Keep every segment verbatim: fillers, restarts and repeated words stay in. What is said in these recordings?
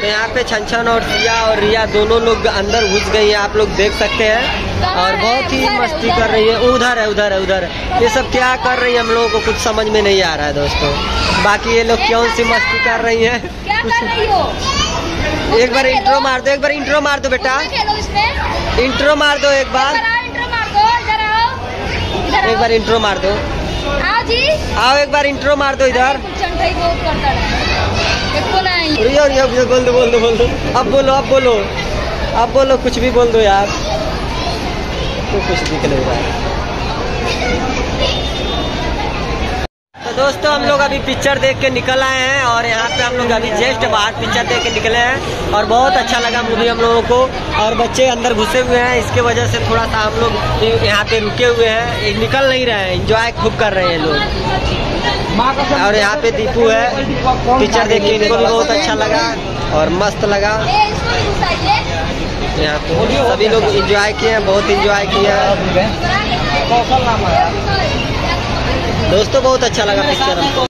तो यहाँ पे छंछन और सिया और रिया दोनों लोग अंदर घुस गई है, आप लोग देख सकते हैं, और बहुत ही मस्ती कर रही है। उधर है उधर है उधर है ये सब क्या कर रही है हम लोगों को कुछ समझ में नहीं आ रहा है दोस्तों। बाकी ये लोग क्यों सी मस्ती कर रही है, कुछ एक बार इंट्रो मार दो, एक बार इंट्रो मार दो बेटा, इंट्रो मार दो, एक बार एक बार इंट्रो मार दो, आओ एक बार इंट्रो मार दो इधर। रिया रिया भैया बोल दो बोल दो बोल दो अब बोलो अब बोलो अब बोलो कुछ भी बोल दो यार, तो कुछ भी निकलेगा। तो दोस्तों हम लोग अभी पिक्चर देख के निकल आए हैं, और यहाँ पे हम लोग अभी जस्ट बाहर पिक्चर देख के निकले हैं, और बहुत अच्छा लगा मूवी हम लोगों को। और बच्चे अंदर घुसे हुए हैं, इसके वजह से थोड़ा सा हम लोग यहाँ पे रुके हुए हैं, निकल नहीं रहे हैं, इंजॉय खूब कर रहे हैं लोग। और यहाँ पे दीपू है, पिक्चर देखिए, इनको भी बहुत अच्छा लगा और मस्त लगा। यहाँ पे सभी लोग एंजॉय किए हैं, बहुत एंजॉय किया है दोस्तों, बहुत अच्छा लगा पिक्चर हमको।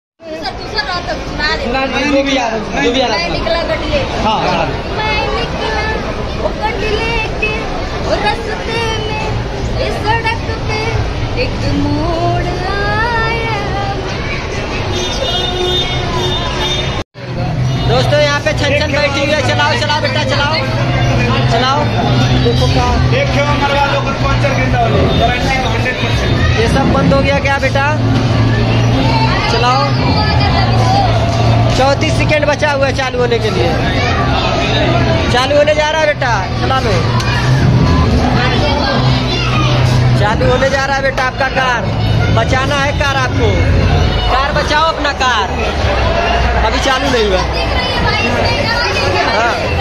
दोस्तों यहाँ पे छंछन बैठी हुई है, चलाओ चलाओ बेटा चलाओ चलाओ, ये सब बंद हो गया क्या बेटा, चलाओ, चौंतीस सेकेंड बचा हुआ है चालू होने के लिए, चालू होने जा रहा है बेटा, चला लो, चालू होने जा रहा है बेटा आपका कार, बचाना है कार आपको, कार बचाओ अपना कार, अभी चालू नहीं हुआ। हाँ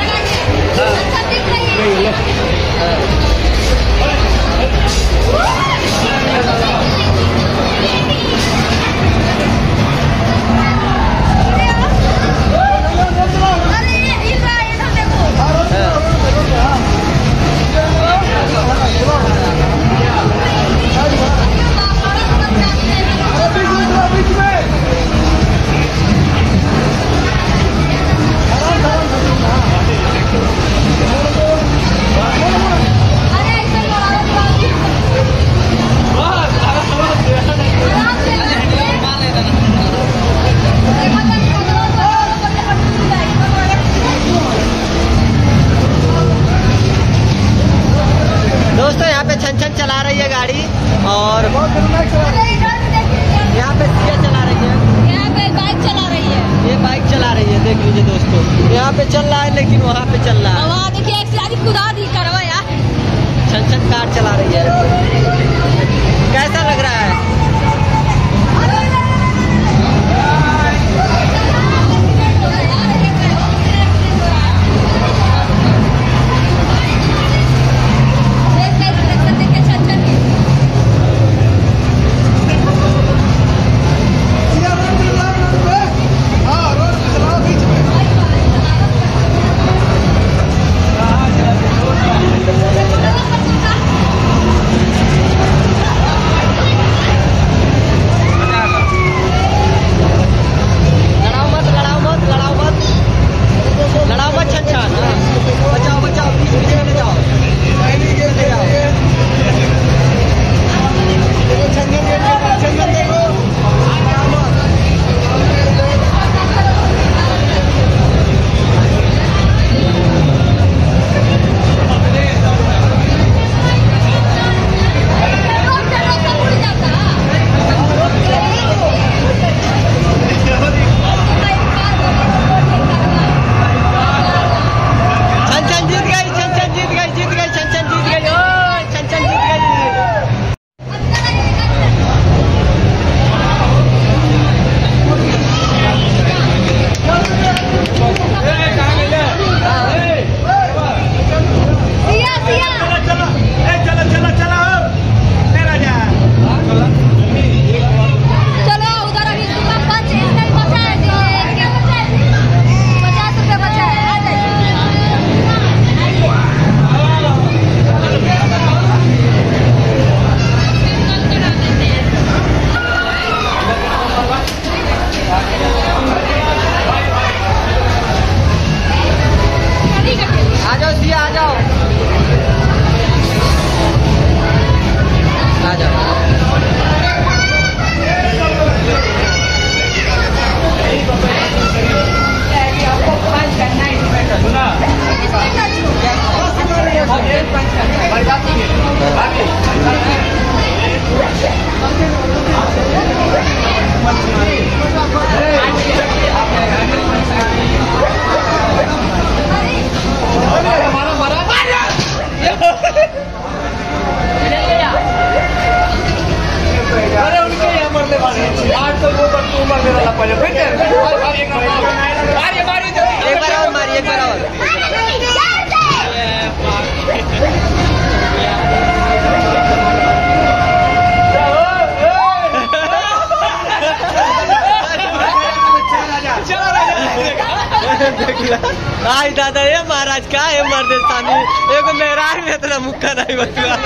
आई दादा ये महाराज का है मर्देस्तानी एगो मेहरान में इतना मुक्का नहीं बचवा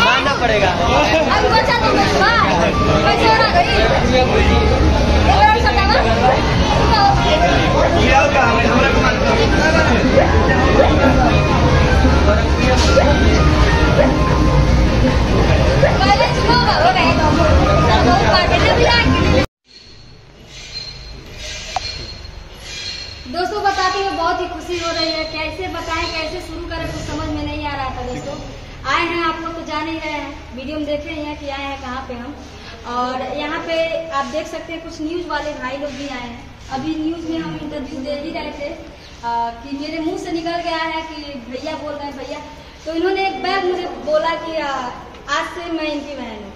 मानना पड़ेगा। दोस्तों बताते हुए बहुत ही खुशी हो रही है, कैसे बताएं कैसे शुरू करें कुछ समझ में नहीं आ रहा था। दोस्तों आए हैं, आप लोग तो जान ही रहे हैं, वीडियो में देख रहे हैं कि आए हैं कहाँ पे हम। और यहाँ पे आप देख सकते हैं कुछ न्यूज़ वाले भाई लोग भी आए हैं। अभी न्यूज़ में हम इंटरव्यू दे ही रहे थे आ, कि मेरे मुँह से निकल गया है कि भैया बोल रहे हैं भैया, तो इन्होंने एक बार मुझे बोला कि आ, आज से मैं इनकी बहन हूँ।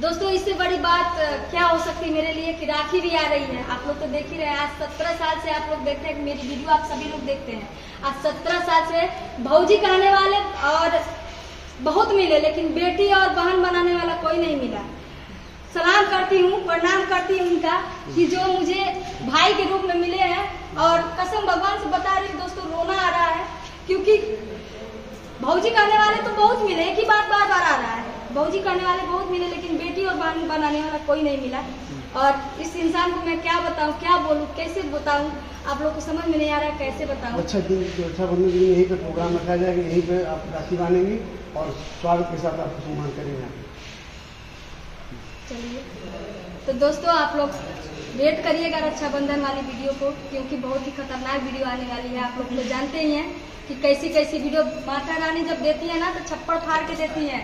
दोस्तों इससे बड़ी बात क्या हो सकती है मेरे लिए कि राखी भी आ रही है। आप लोग तो देख ही रहे हैं, आज सत्रह साल से आप लोग देख रहे हैं मेरी वीडियो, आप सभी लोग देखते हैं। आज सत्रह साल से भौजी कहने वाले और बहुत मिले, लेकिन बेटी और बहन बनाने वाला कोई नहीं मिला। सलाम करती हूँ, प्रणाम करती हूँ उनका कि जो मुझे भाई के रूप में मिले हैं। और कसम भगवान से बता रही हूँ दोस्तों, रोना आ रहा है क्योंकि भौजी कहने वाले तो बहुत मिले, एक ही बात बार बार आ रहा है, भौजी करने वाले बहुत मिले लेकिन बेटी और बहन बनाने वाला कोई नहीं मिला। और इस इंसान को मैं क्या बताऊं, क्या बोलूं, कैसे बताऊं, आप लोग को समझ में नहीं आ रहा है कैसे बताऊं। अच्छा दिन अच्छा बनने के लिए यही पे प्रोग्राम रखा जाएगा, यही पे आप राखी बांधेंगे और स्वागत के साथ आपको सम्मान करेंगे। चलिए तो दोस्तों आप लोग वेट करिएगा रक्षाबंधन वाली वीडियो को, क्योंकि बहुत ही खतरनाक वीडियो आने वाली है। आप लोग तो जानते ही हैं कि कैसी कैसी वीडियो माता रानी जब देती है ना तो छप्पड़ फाड़ के देती है,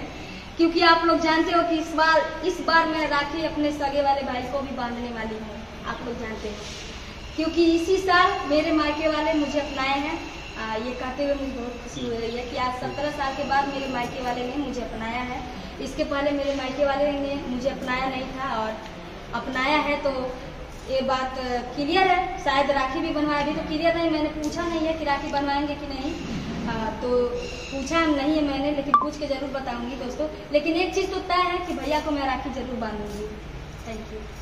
क्योंकि आप लोग जानते हो कि इस बार इस बार मैं राखी अपने सगे वाले भाई को भी बांधने वाली हूँ। आप लोग जानते हैं क्योंकि इसी साल मेरे मायके वाले मुझे अपनाए हैं। आ, ये कहते हुए मुझे बहुत खुशी हो रही है कि आज सत्रह साल के बाद मेरे मायके वाले ने मुझे अपनाया है। इसके पहले मेरे मायके वाले ने मुझे अपनाया नहीं था, और अपनाया है तो ये बात क्लियर है। शायद राखी भी बनवाया, अभी तो क्लियर नहीं, मैंने पूछा नहीं है कि राखी बनवाएंगे कि नहीं, आ, तो पूछा नहीं है मैंने, लेकिन पूछ के जरूर बताऊंगी दोस्तों। लेकिन एक चीज़ तो तय है कि भैया को मैं राखी जरूर बांधूंगी। Thank you.